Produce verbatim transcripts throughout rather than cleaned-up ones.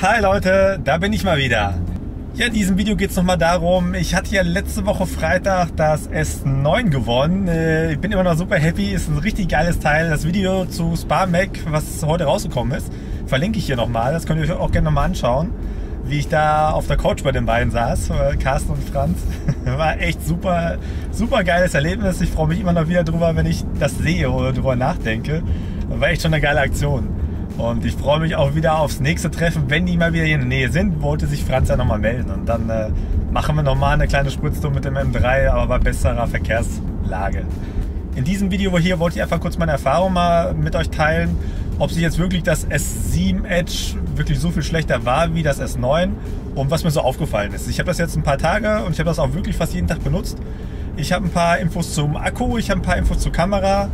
Hi Leute, da bin ich mal wieder. Ja, in diesem Video geht es nochmal darum, ich hatte ja letzte Woche Freitag das S neun gewonnen. Äh, ich bin immer noch super happy, ist ein richtig geiles Teil. Das Video zu Sparmag, was heute rausgekommen ist, verlinke ich hier nochmal. Das könnt ihr euch auch gerne nochmal anschauen, wie ich da auf der Couch bei den beiden saß, äh, Carsten und Franz. War echt super, super geiles Erlebnis. Ich freue mich immer noch wieder drüber, wenn ich das sehe oder drüber nachdenke. War echt schon eine geile Aktion. Und ich freue mich auch wieder aufs nächste Treffen, wenn die mal wieder hier in der Nähe sind, wollte sich Franz ja nochmal melden. Und dann äh, machen wir nochmal eine kleine Spritztour mit dem M drei, aber bei besserer Verkehrslage. In diesem Video hier wollte ich einfach kurz meine Erfahrung mal mit euch teilen, ob sich jetzt wirklich das S sieben Edge wirklich so viel schlechter war wie das S neun und was mir so aufgefallen ist. Ich habe das jetzt ein paar Tage und ich habe das auch wirklich fast jeden Tag benutzt. Ich habe ein paar Infos zum Akku, ich habe ein paar Infos zur Kamera.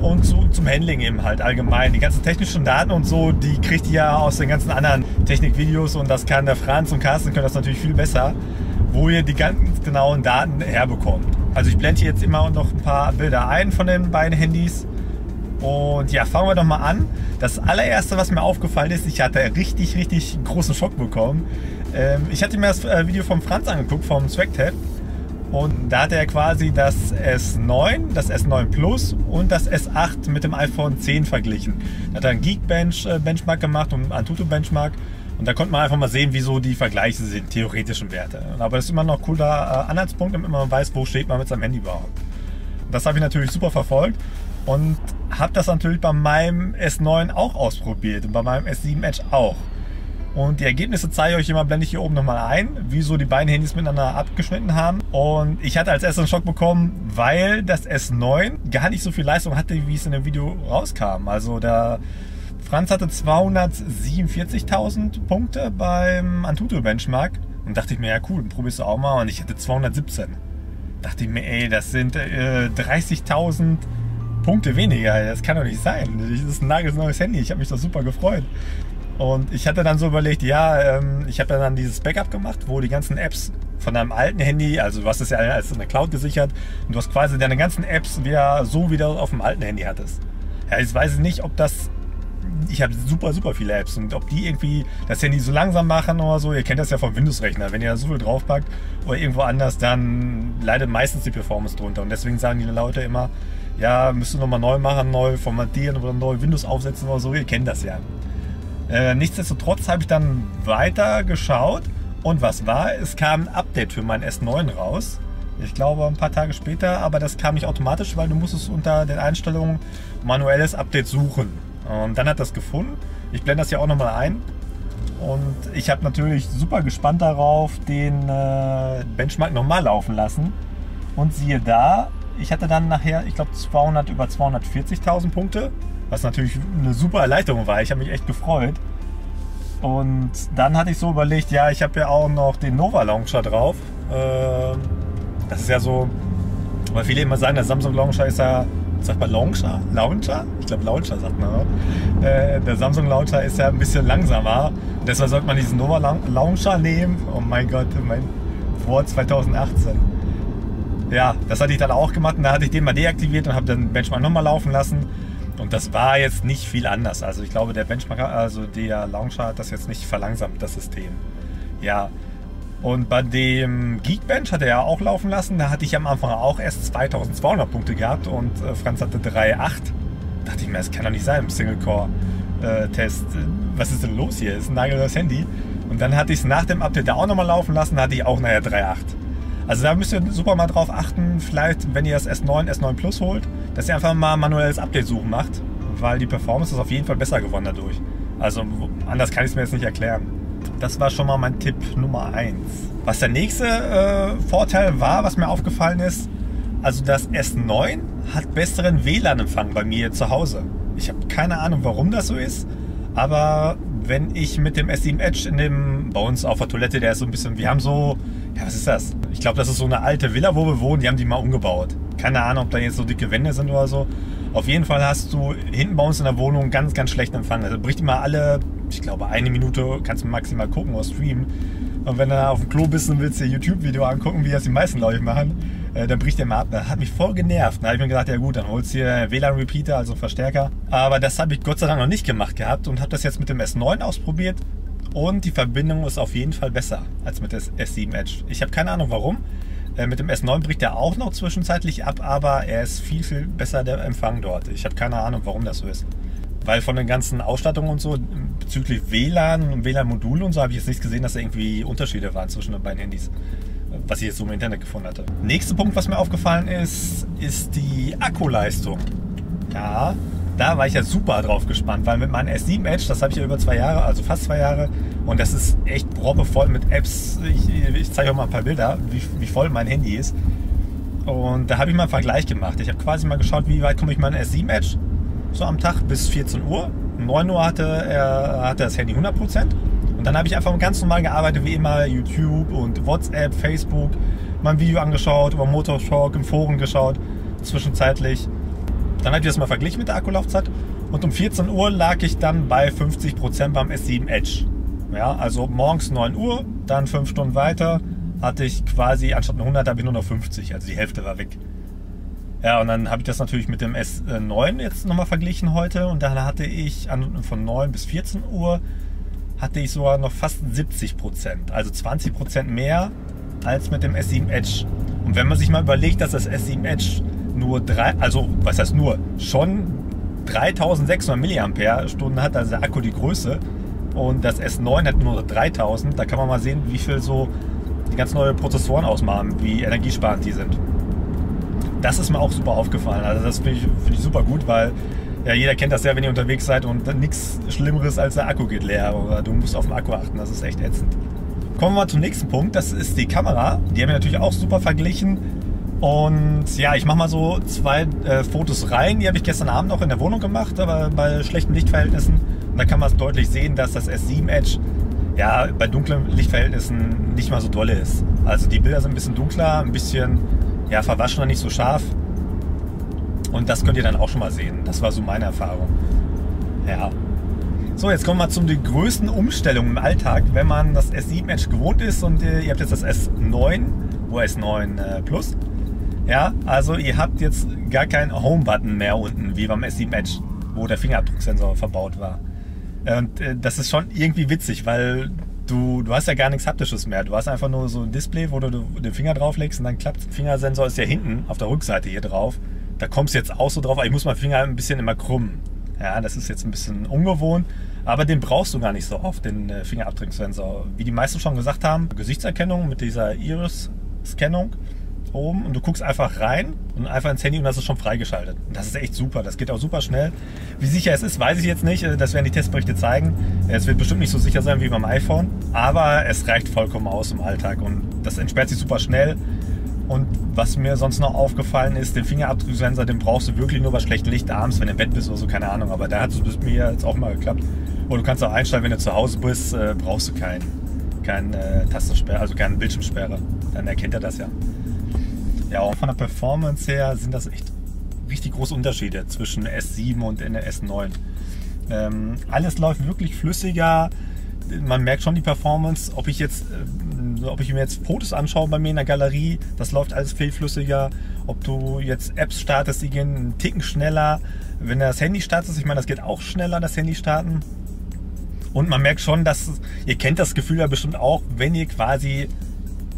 Und zu, zum Handling eben halt allgemein. Die ganzen technischen Daten und so, die kriegt ihr ja aus den ganzen anderen Technikvideos und das kann der Franz und Carsten können das natürlich viel besser, wo ihr die ganz genauen Daten herbekommt. Also ich blende hier jetzt immer noch ein paar Bilder ein von den beiden Handys. Und ja, fangen wir doch mal an. Das allererste, was mir aufgefallen ist, ich hatte richtig, richtig großen Schock bekommen. Ich hatte mir das Video vom Franz angeguckt, vom SwagTab. Und da hat er quasi das S neun, das S neun Plus und das S acht mit dem iPhone zehn verglichen. Da hat er einen Geekbench äh, Benchmark gemacht und einen Antutu Benchmark. Und da konnte man einfach mal sehen, wieso die Vergleiche sind, theoretischen Werte. Aber das ist immer noch ein cooler äh, Anhaltspunkt, damit man weiß, wo steht man mit seinem Handy überhaupt. Und das habe ich natürlich super verfolgt und habe das natürlich bei meinem S neun auch ausprobiert und bei meinem S sieben Edge auch. Und die Ergebnisse zeige ich euch immer, blende ich hier oben nochmal ein, wieso die beiden Handys miteinander abgeschnitten haben. Und ich hatte als erstes einen Schock bekommen, weil das S neun gar nicht so viel Leistung hatte, wie es in dem Video rauskam. Also der Franz hatte zweihundertsiebenundvierzigtausend Punkte beim Antutu Benchmark. Und dachte ich mir, ja cool, probierst du auch mal. Und ich hatte zweihundertsiebzehn. Dachte ich mir, ey, das sind äh, dreißigtausend Punkte weniger. Das kann doch nicht sein. Das ist ein nagelneues Handy. Ich habe mich doch super gefreut. Und ich hatte dann so überlegt, ja, ich habe ja dann dieses Backup gemacht, wo die ganzen Apps von deinem alten Handy, also du hast es ja als in der Cloud gesichert und du hast quasi deine ganzen Apps wieder so wieder auf dem alten Handy hattest. Ja, jetzt weiß ich nicht, ob das, ich habe super, super viele Apps und ob die irgendwie das Handy so langsam machen oder so. Ihr kennt das ja vom Windows-Rechner, wenn ihr da so viel draufpackt oder irgendwo anders, dann leidet meistens die Performance drunter. Und deswegen sagen die Leute immer, ja, müsst ihr nochmal neu machen, neu formatieren oder neu Windows aufsetzen oder so. Ihr kennt das ja. Äh, nichtsdestotrotz habe ich dann weiter geschaut und was war? Es kam ein Update für mein S neun raus. Ich glaube ein paar Tage später, aber das kam nicht automatisch, weil du musstest unter den Einstellungen manuelles Update suchen. Und dann hat das gefunden. Ich blende das hier auch nochmal ein. Und ich habe natürlich super gespannt darauf den äh, Benchmark nochmal laufen lassen. Und siehe da, ich hatte dann nachher, ich glaube über zweihundertvierzigtausend Punkte. Was natürlich eine super Erleichterung war. Ich habe mich echt gefreut. Und dann hatte ich so überlegt, ja, ich habe ja auch noch den Nova Launcher drauf. Das ist ja so, weil viele immer sagen, der Samsung Launcher ist ja, sagt man Launcher? Launcher? Ich glaube Launcher sagt man. Oder? Der Samsung Launcher ist ja ein bisschen langsamer. Deshalb sollte man diesen Nova Launcher nehmen. Oh mein Gott, mein vor zweitausendachtzehn. Ja, das hatte ich dann auch gemacht und da hatte ich den mal deaktiviert und habe den Benchmark nochmal laufen lassen. Und das war jetzt nicht viel anders. Also ich glaube, der Benchmark, also der Launcher hat das jetzt nicht verlangsamt, das System. Ja, und bei dem Geekbench hat er ja auch laufen lassen. Da hatte ich am Anfang auch erst zweitausendzweihundert Punkte gehabt und Franz hatte drei Komma acht. Dachte ich mir, das kann doch nicht sein im Single-Core-Test. Was ist denn los hier? Das ist ein nagelneues Handy. Und dann hatte ich es nach dem Update da auch nochmal laufen lassen, da hatte ich auch nachher drei Komma acht. Also da müsst ihr super mal drauf achten, vielleicht wenn ihr das S neun, S neun Plus holt, dass ihr einfach mal manuelles Update suchen macht, weil die Performance ist auf jeden Fall besser geworden dadurch. Also anders kann ich es mir jetzt nicht erklären. Das war schon mal mein Tipp Nummer eins. Was der nächste äh, Vorteil war, was mir aufgefallen ist, also das S neun hat besseren W LAN-Empfang bei mir zu Hause. Ich habe keine Ahnung, warum das so ist, aber wenn ich mit dem S sieben Edge in dem, bei uns auf der Toilette, der ist so ein bisschen, wir haben so, ja was ist das? Ich glaube, das ist so eine alte Villa, wo wir wohnen, die haben die mal umgebaut. Keine Ahnung, ob da jetzt so dicke Wände sind oder so. Auf jeden Fall hast du hinten bei uns in der Wohnung ganz, ganz schlechten Empfang. Also bricht immer alle, ich glaube eine Minute kannst du maximal gucken oder streamen. Und wenn du auf dem Klo bist und willst dir YouTube-Video angucken, wie das die meisten Leute machen, äh, dann bricht der mal ab. Das hat mich voll genervt. Da habe ich mir gedacht, ja gut, dann holst du hier W LAN-Repeater, also einen Verstärker. Aber das habe ich Gott sei Dank noch nicht gemacht gehabt und habe das jetzt mit dem S neun ausprobiert. und die Verbindung ist auf jeden Fall besser als mit der S sieben Edge. Ich habe keine Ahnung warum. Mit dem S neun bricht er auch noch zwischenzeitlich ab, aber er ist viel, viel besser der Empfang dort. Ich habe keine Ahnung, warum das so ist. Weil von den ganzen Ausstattungen und so, bezüglich W LAN und W LAN-Modul und so, habe ich jetzt nicht gesehen, dass da irgendwie Unterschiede waren zwischen den beiden Handys, was ich jetzt so im Internet gefunden hatte. Nächster Punkt, was mir aufgefallen ist, ist die Akkuleistung. Ja, da war ich ja super drauf gespannt, weil mit meinem S sieben Edge, das habe ich ja über zwei Jahre, also fast zwei Jahre, und das ist echt proppevoll mit Apps. Ich, ich zeige euch mal ein paar Bilder, wie, wie voll mein Handy ist. Und da habe ich mal einen Vergleich gemacht. Ich habe quasi mal geschaut, wie weit komme ich mit meinem S sieben Edge so am Tag bis vierzehn Uhr. Um neun Uhr hatte, er, hatte das Handy hundert Prozent. Und dann habe ich einfach ganz normal gearbeitet, wie immer, YouTube und WhatsApp, Facebook, mein Video angeschaut, über Motortalk, im Forum geschaut, zwischenzeitlich. Dann habe ich das mal verglichen mit der Akkulaufzeit. Und um vierzehn Uhr lag ich dann bei fünfzig Prozent beim S sieben Edge. Ja, also morgens neun Uhr, dann fünf Stunden weiter, hatte ich quasi anstatt hundert habe ich nur noch fünfzig, also die Hälfte war weg. Ja, und dann habe ich das natürlich mit dem S neun jetzt nochmal verglichen heute, und dann hatte ich von neun bis vierzehn Uhr hatte ich sogar noch fast siebzig Prozent, also zwanzig Prozent mehr als mit dem S sieben Edge. Und wenn man sich mal überlegt, dass das S sieben Edge nur drei, also was heißt nur, schon dreitausendsechshundert Milliampere-Stunden hat, also der Akku die Größe. Und das S neun hat nur dreitausend, da kann man mal sehen, wie viel so die ganz neuen Prozessoren ausmachen, wie energiesparend die sind. Das ist mir auch super aufgefallen, also das finde ich, find ich super gut, weil ja, jeder kennt das ja, wenn ihr unterwegs seid und nichts Schlimmeres als der Akku geht leer oder du musst auf den Akku achten, das ist echt ätzend. Kommen wir mal zum nächsten Punkt, das ist die Kamera, die haben wir natürlich auch super verglichen. Und ja, ich mache mal so zwei äh, Fotos rein, die habe ich gestern Abend noch in der Wohnung gemacht, aber bei schlechten Lichtverhältnissen. Und da kann man es deutlich sehen, dass das S sieben Edge ja bei dunklen Lichtverhältnissen nicht mal so dolle ist. Also die Bilder sind ein bisschen dunkler, ein bisschen ja, verwaschener, nicht so scharf. Und das könnt ihr dann auch schon mal sehen. Das war so meine Erfahrung. Ja. So, jetzt kommen wir zu den größten Umstellungen im Alltag. Wenn man das S sieben Edge gewohnt ist und äh, ihr habt jetzt das S neun oder S neun äh, Plus. Ja, also ihr habt jetzt gar keinen Home-Button mehr unten, wie beim S sieben Edge, wo der Fingerabdrucksensor verbaut war. Und äh, das ist schon irgendwie witzig, weil du, du hast ja gar nichts Haptisches mehr. Du hast einfach nur so ein Display, wo du den Finger drauflegst und dann klappt. Der Fingersensor ist ja hinten auf der Rückseite hier drauf. Da kommst du jetzt auch so drauf, aber ich muss meinen Finger ein bisschen immer krummen. Ja, das ist jetzt ein bisschen ungewohnt, aber den brauchst du gar nicht so oft, den äh, Fingerabdrucksensor. Wie die meisten schon gesagt haben, Gesichtserkennung mit dieser Iris-Scannung. Oben und du guckst einfach rein und einfach ins Handy und das ist schon freigeschaltet. Und das ist echt super, das geht auch super schnell. Wie sicher es ist, weiß ich jetzt nicht, das werden die Testberichte zeigen. Es wird bestimmt nicht so sicher sein wie beim iPhone, aber es reicht vollkommen aus im Alltag und das entsperrt sich super schnell. Und was mir sonst noch aufgefallen ist, den Fingerabdrucksensor, den brauchst du wirklich nur bei schlechtem Licht abends, wenn du im Bett bist oder so, keine Ahnung, aber da hat es bis mir jetzt auch mal geklappt. Und du kannst auch einstellen, wenn du zu Hause bist, brauchst du keinen, keinen äh, Tastensperre, also keinen Bildschirmsperre, dann erkennt er das ja. Ja, auch von der Performance her sind das echt richtig große Unterschiede zwischen S sieben und S neun. Ähm, alles läuft wirklich flüssiger, man merkt schon die Performance. Ob ich, jetzt, äh, ob ich mir jetzt Fotos anschaue bei mir in der Galerie, das läuft alles viel flüssiger. Ob du jetzt Apps startest, die gehen einen Ticken schneller. Wenn du das Handy startest, ich meine, das geht auch schneller, das Handy starten. Und man merkt schon, dass, ihr kennt das Gefühl ja bestimmt auch, wenn ihr quasi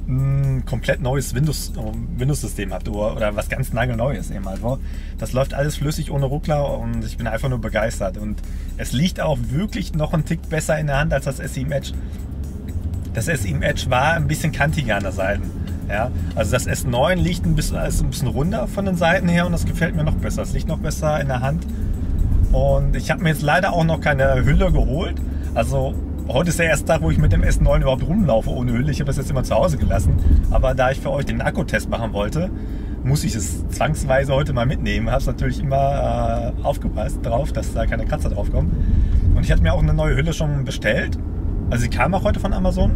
ein komplett neues Windows, Windows-System habt oder, oder was ganz nagelneues eben. Also das läuft alles flüssig ohne Ruckler und ich bin einfach nur begeistert. Und es liegt auch wirklich noch ein Tick besser in der Hand als das S sieben Edge. Das S sieben Edge war ein bisschen kantiger an der Seite. Ja? Also das S neun liegt ein bisschen, ist ein bisschen runder von den Seiten her und das gefällt mir noch besser. Es liegt noch besser in der Hand. Und ich habe mir jetzt leider auch noch keine Hülle geholt. Also heute ist der erste Tag, wo ich mit dem S neun überhaupt rumlaufe ohne Hülle. Ich habe das jetzt immer zu Hause gelassen. Aber da ich für euch den Akkutest machen wollte, muss ich es zwangsweise heute mal mitnehmen. Ich habe es natürlich immer äh, aufgepasst drauf, dass da keine Kratzer drauf kommen. Und ich hatte mir auch eine neue Hülle schon bestellt. Also sie kam auch heute von Amazon.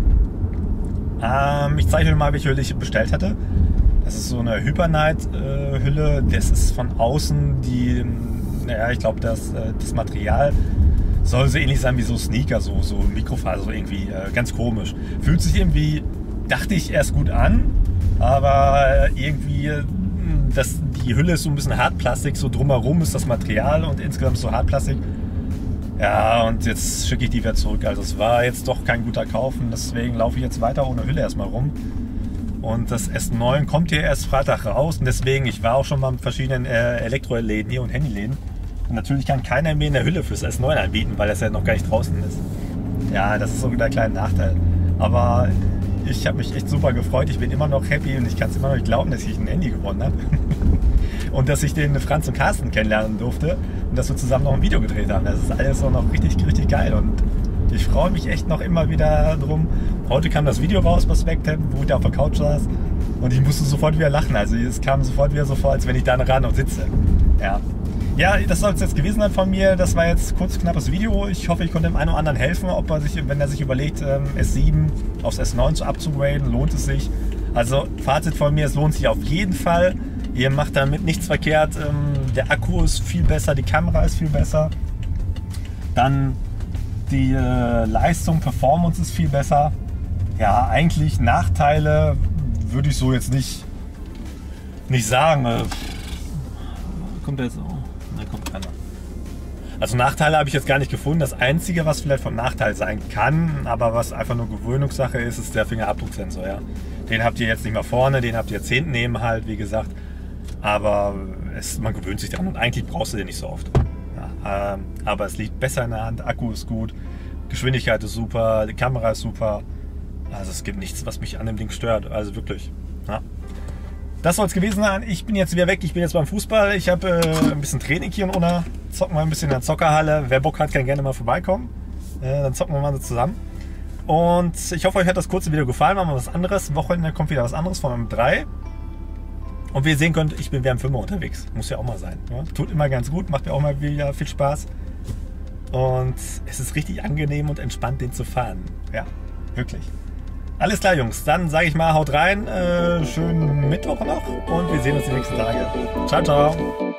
Ähm, ich zeige euch mal, welche Hülle ich bestellt hatte. Das ist so eine Hypernight-Hülle. Äh, das ist von außen die, naja, ich glaube, das, äh, das Material soll so ähnlich sein wie so Sneaker, so, so Mikrofaser, so irgendwie äh, ganz komisch. Fühlt sich irgendwie, dachte ich, erst gut an, aber irgendwie, das, die Hülle ist so ein bisschen Hartplastik, so drumherum ist das Material und insgesamt so Hartplastik. Ja, und jetzt schicke ich die wieder zurück. Also es war jetzt doch kein guter Kauf und deswegen laufe ich jetzt weiter ohne Hülle erstmal rum. Und das S neun kommt hier erst Freitag raus und deswegen, ich war auch schon mal in verschiedenen äh, Elektroläden hier und Handyläden. Und natürlich kann keiner mehr eine Hülle fürs S neun anbieten, weil das ja noch gar nicht draußen ist. Ja, das ist so der kleine Nachteil. Aber ich habe mich echt super gefreut. Ich bin immer noch happy und ich kann es immer noch nicht glauben, dass ich ein Handy gewonnen habe. Und dass ich den Franz und Carsten kennenlernen durfte und dass wir zusammen noch ein Video gedreht haben. Das ist alles auch noch richtig, richtig geil. Und ich freue mich echt noch immer wieder drum. Heute kam das Video raus bei SwagTab, wo ich da auf der Couch saß. Und ich musste sofort wieder lachen. Also es kam sofort wieder so vor, als wenn ich da ran und sitze. Ja. Ja, das soll es jetzt gewesen sein von mir. Das war jetzt kurz knappes Video. Ich hoffe, ich konnte dem einen oder anderen helfen, ob er sich, wenn er sich überlegt, S sieben aufs S neun zu upzugraden, lohnt es sich. Also Fazit von mir, es lohnt sich auf jeden Fall. Ihr macht damit nichts verkehrt. Der Akku ist viel besser, die Kamera ist viel besser. Dann die Leistung, Performance ist viel besser. Ja, eigentlich Nachteile würde ich so jetzt nicht, nicht sagen. Kommt da jetzt auch? Da kommt keiner. Also Nachteile habe ich jetzt gar nicht gefunden. Das Einzige, was vielleicht vom Nachteil sein kann, aber was einfach nur Gewöhnungssache ist, ist der Fingerabdrucksensor. Ja. Den habt ihr jetzt nicht mehr vorne, den habt ihr jetzt hinten eben halt, wie gesagt. Aber es, man gewöhnt sich dran und eigentlich brauchst du den nicht so oft. Ja, ähm, aber es liegt besser in der Hand, Akku ist gut, Geschwindigkeit ist super, die Kamera ist super. Also es gibt nichts, was mich an dem Ding stört. Also wirklich. Ja. Das soll es gewesen sein. Ich bin jetzt wieder weg. Ich bin jetzt beim Fußball. Ich habe äh, ein bisschen Training hier und ohne. Zocken wir ein bisschen in der Zockerhalle. Wer Bock hat, kann gerne mal vorbeikommen. Äh, dann zocken wir mal so zusammen. Und ich hoffe, euch hat das kurze Video gefallen. Machen wir was anderes. Wochenende kommt wieder was anderes von M drei. Und wie ihr sehen könnt, ich bin wieder im Firma unterwegs. Muss ja auch mal sein. Ja? Tut immer ganz gut. Macht mir auch mal wieder viel Spaß. Und es ist richtig angenehm und entspannt, den zu fahren. Ja, wirklich. Alles klar, Jungs. Dann sage ich mal, haut rein. Äh, schönen Mittwoch noch und wir sehen uns die nächsten Tage. Ciao, ciao.